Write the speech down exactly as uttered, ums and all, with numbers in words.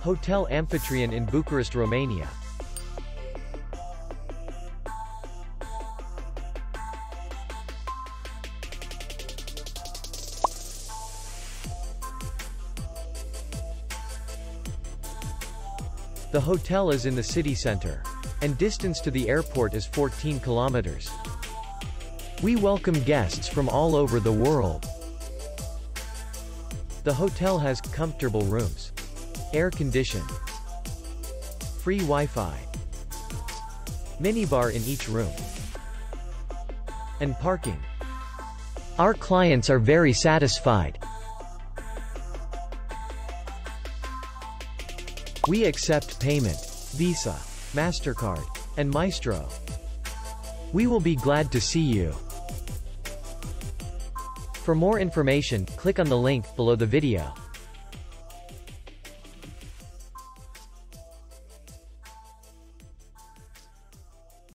Hotel Amphitryon in Bucharest, Romania. The hotel is in the city center, and distance to the airport is fourteen kilometers. We welcome guests from all over the world. The hotel has comfortable rooms, air condition, free Wi-Fi, minibar in each room, and parking. Our clients are very satisfied. We accept payment, Visa, MasterCard, and Maestro. We will be glad to see you. For more information, click on the link below the video.